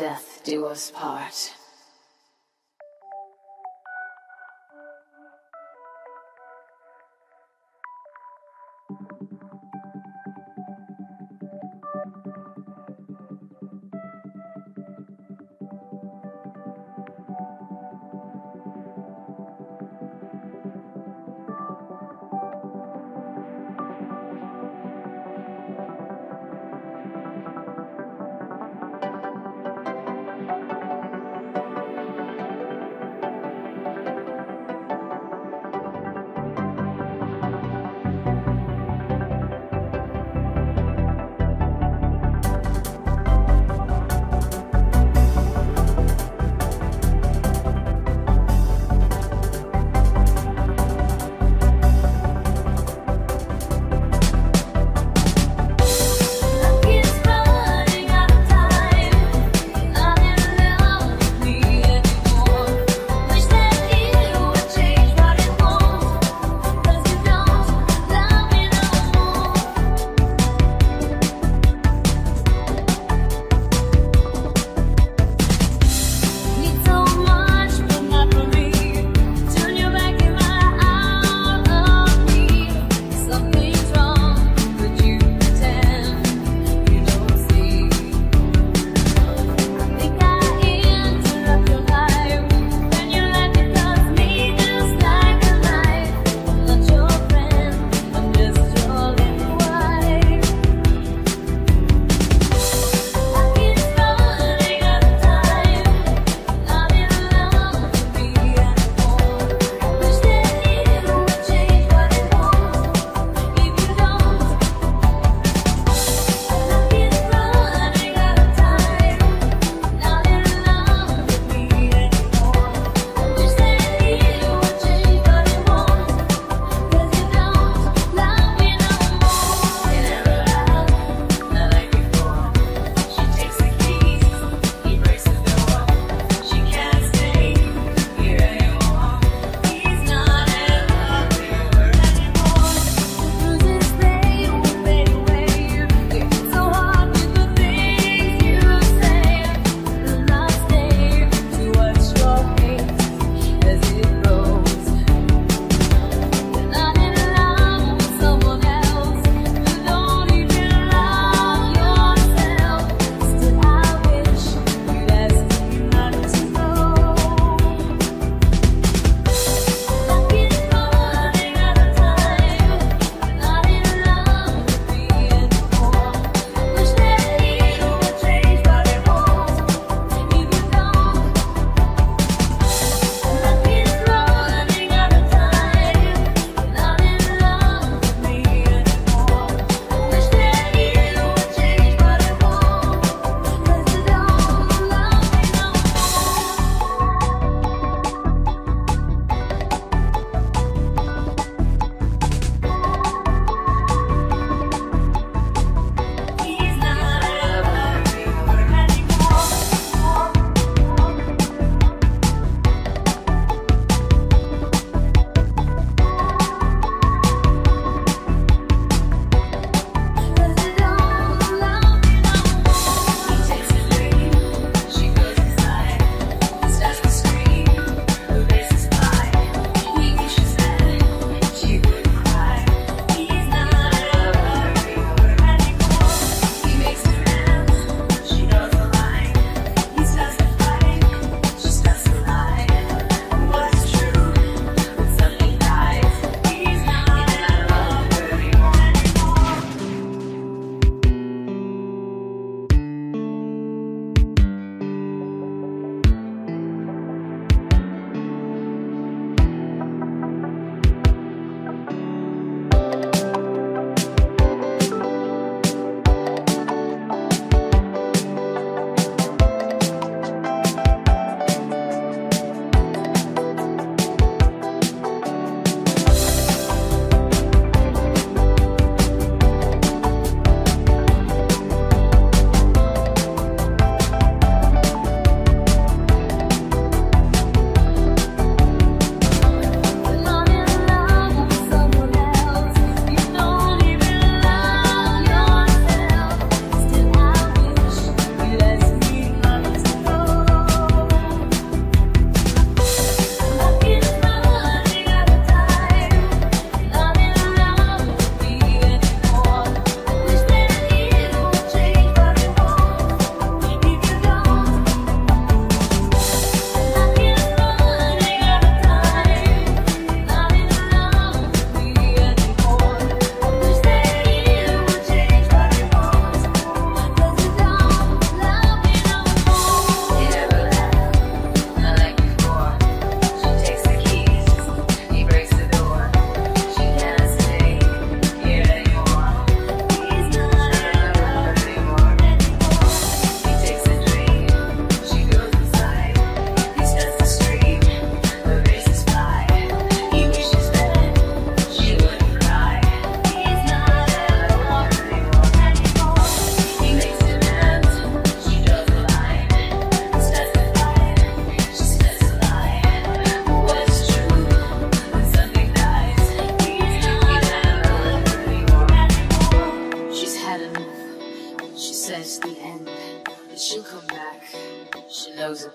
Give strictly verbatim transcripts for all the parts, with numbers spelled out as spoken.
death do us part.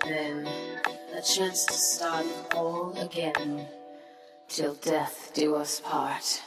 then a chance to start all again, till death do us part.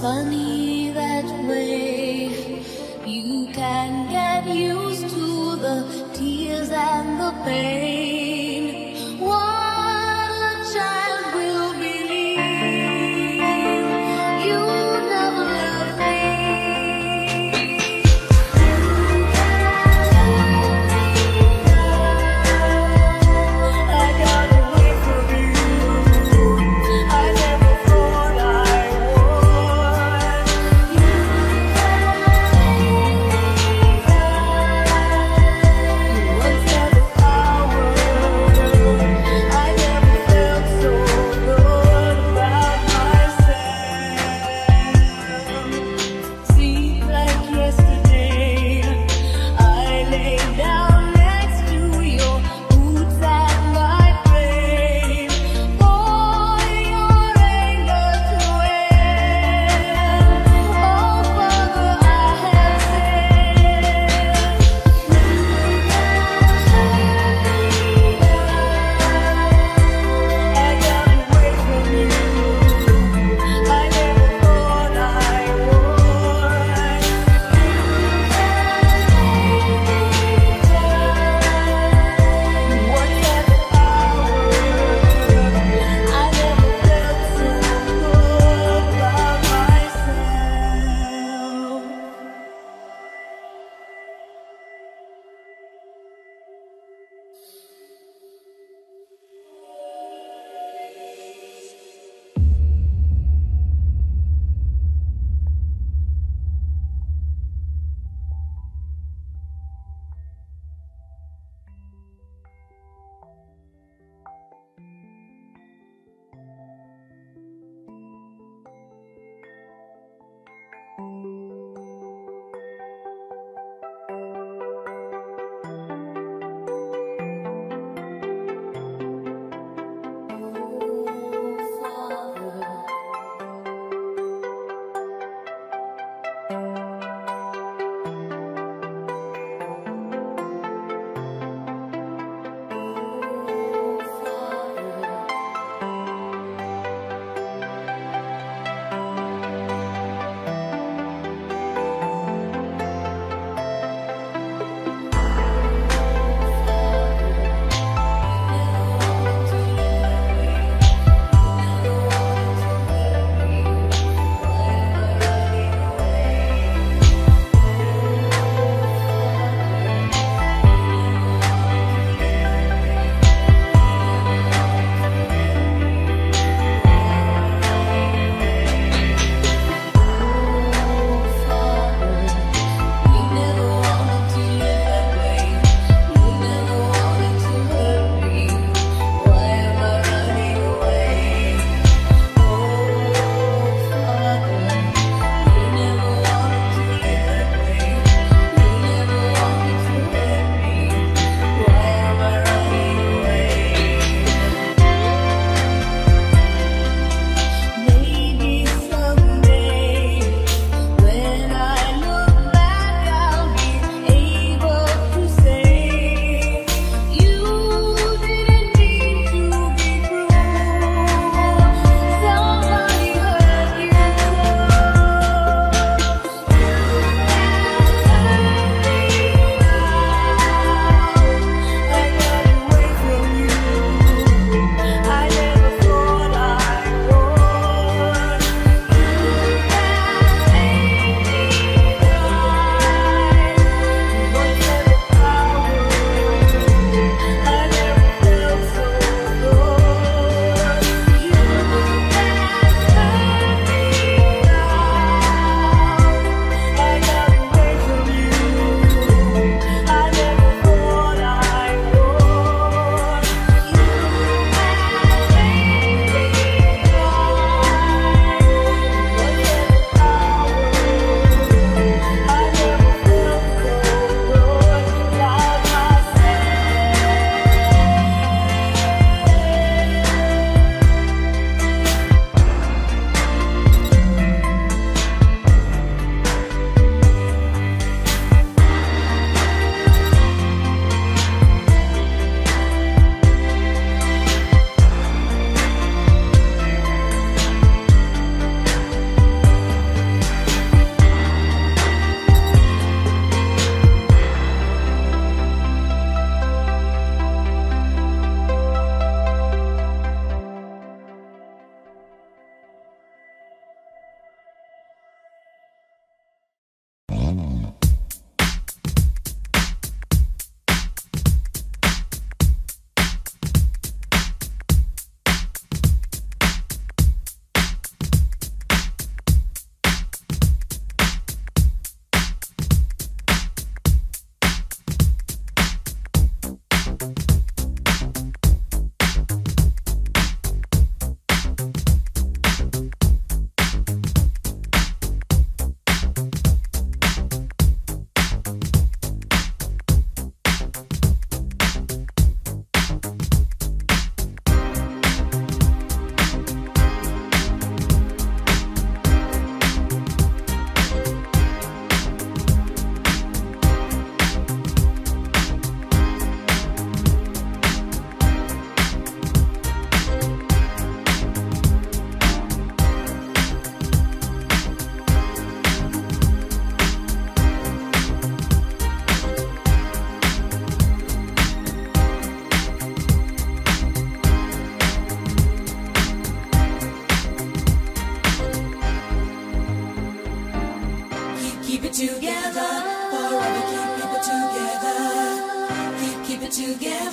Funny that way, you can get used to the tears and the pain. What a child will believe, you never love me. I got away from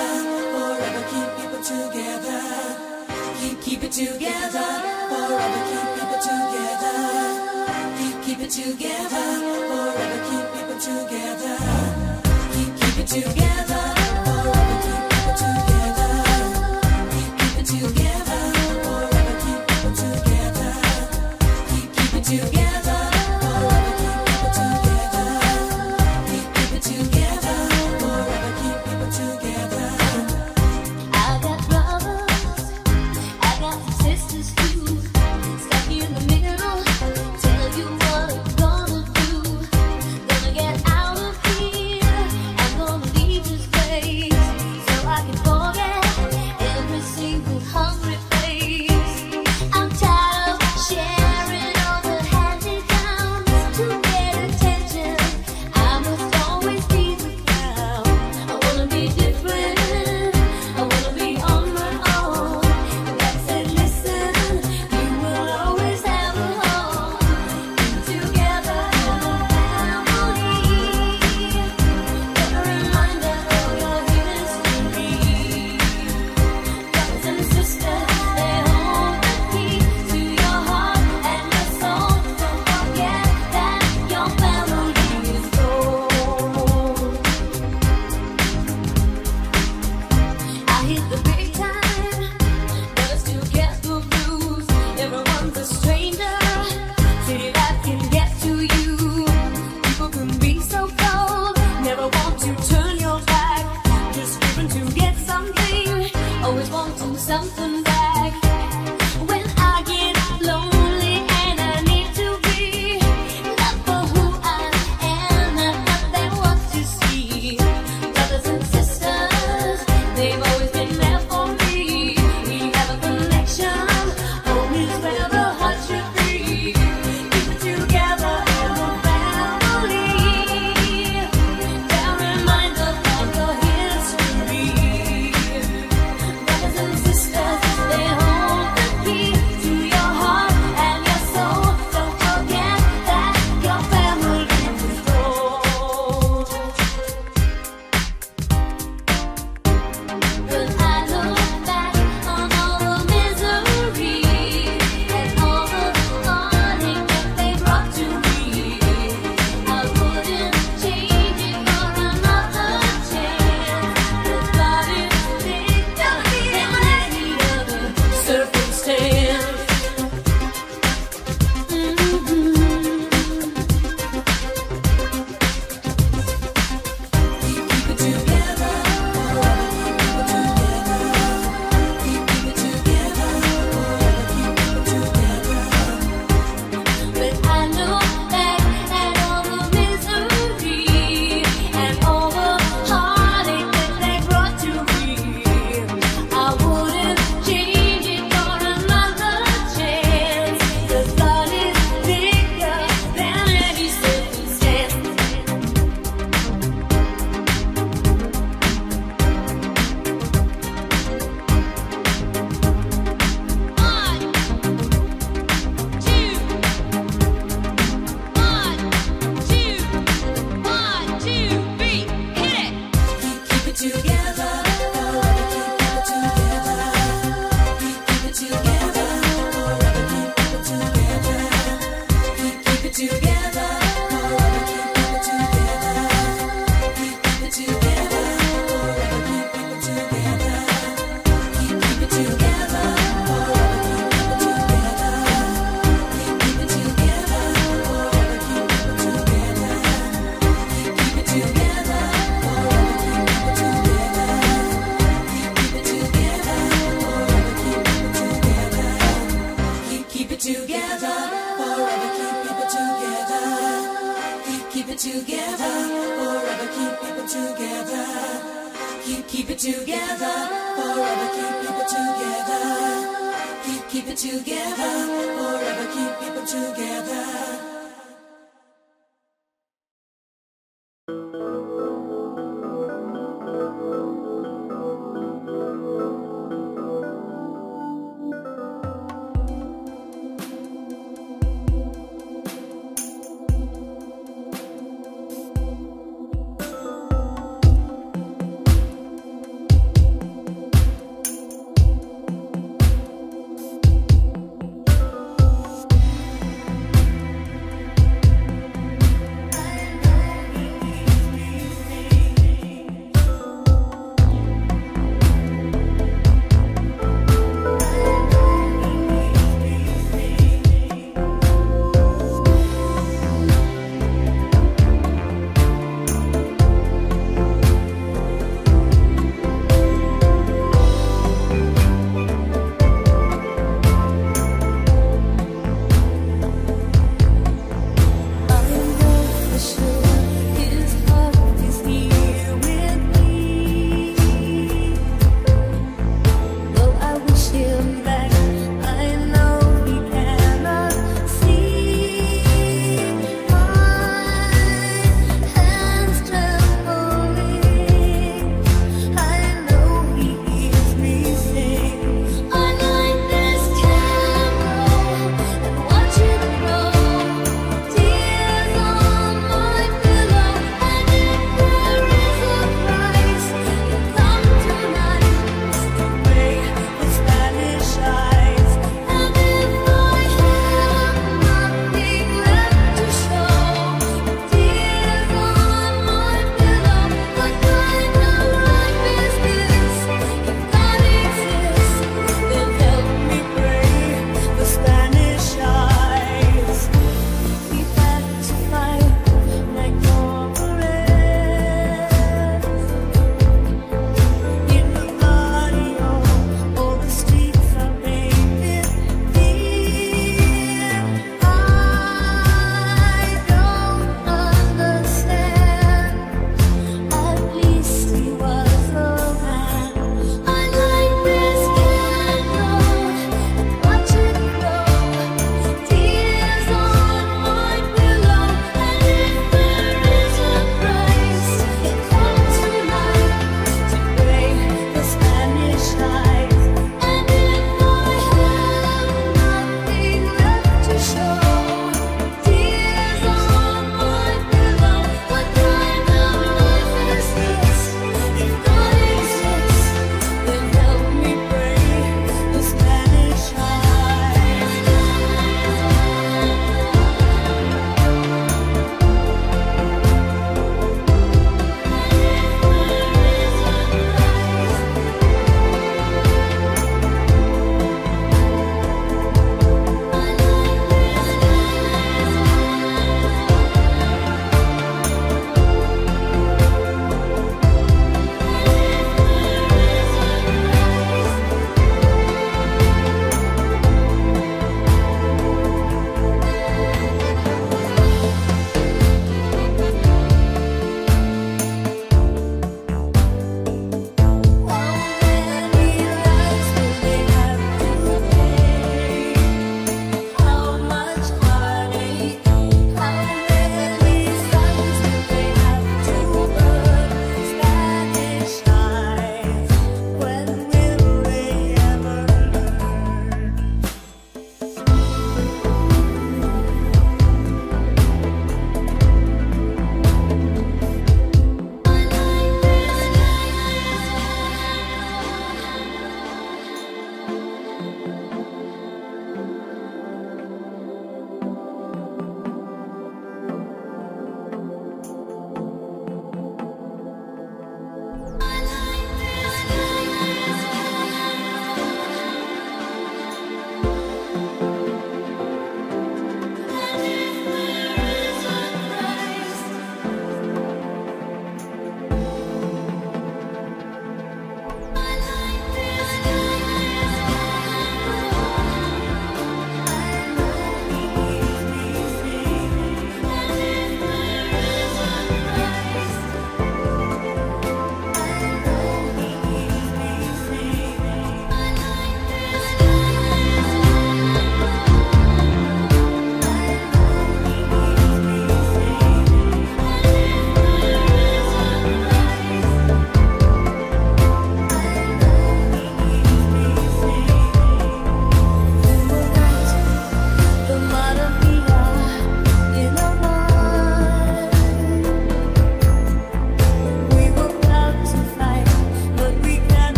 together, forever keep people together. Keep keep it together, forever keep people together. Keep keep it together, forever keep people together. Keep keep it together, forever keep people together. Keep keep it together, forever keep people together. Keep keep it together. Together, forever keep people together.